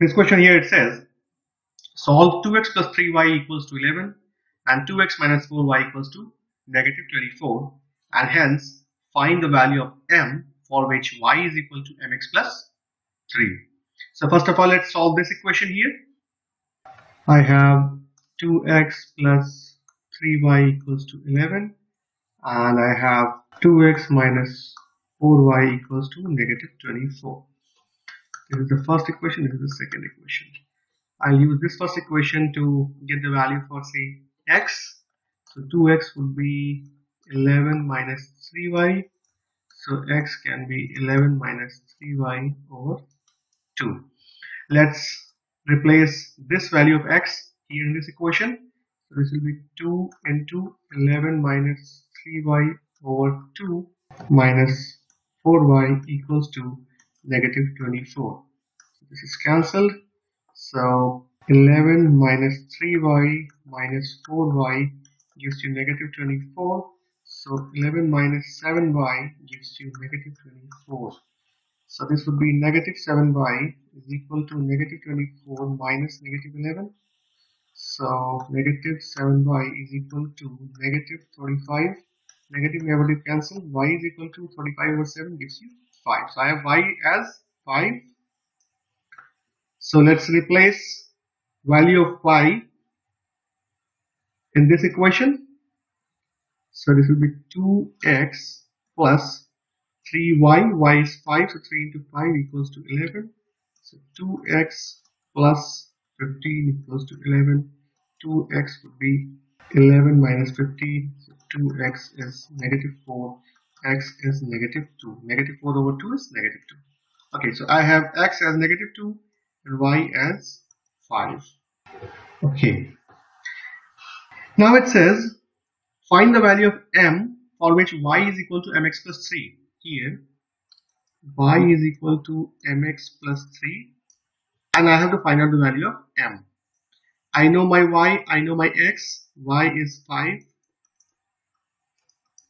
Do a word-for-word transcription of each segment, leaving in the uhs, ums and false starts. This question here, it says solve two x plus three y equals to eleven and two x minus four y equals to negative twenty-four, and hence find the value of m for which y is equal to m x plus three. So first of all, let's solve this equation here. I have two x plus three y equals to eleven and I have two x minus four y equals to negative twenty-four. This is the first equation, this is the second equation. I'll use this first equation to get the value for, say, x. So two x would be eleven minus three y. So x can be eleven minus three y over two. Let's replace this value of x here in this equation. So this will be two into eleven minus three y over two minus four y equals to negative twenty-four. This is cancelled. So eleven minus three y minus four y gives you negative twenty-four. So eleven minus seven y gives you negative twenty-four. So this would be negative seven y is equal to negative twenty-four minus negative eleven. So negative seven y is equal to negative thirty-five. Negative negative cancel. Y is equal to thirty-five over seven gives you five. So I have y as five. So let's replace value of y in this equation. So this will be two x plus three y. Y is five, so three into five equals to eleven. So two x plus fifteen equals to eleven. two x would be eleven minus fifteen. So two x is negative four. X is negative two. Negative four over two is negative two. Okay, so I have x as negative two and y as five. Okay. Now it says find the value of m for which y is equal to m x plus three. Here, y is equal to m x plus three, and I have to find out the value of m. I know my y, I know my x. Y is five.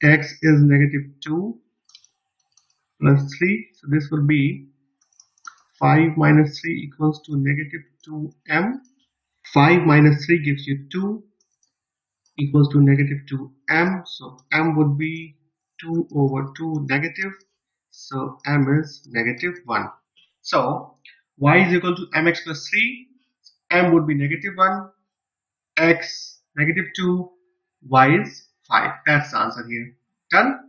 X is negative two plus three, so this will be five minus three equals to negative two m. five minus three gives you two equals to negative two m, so m would be two over two negative, so m is negative one. So y is equal to m x plus three, m would be negative one, x negative two, y is five. That's the answer here. Done.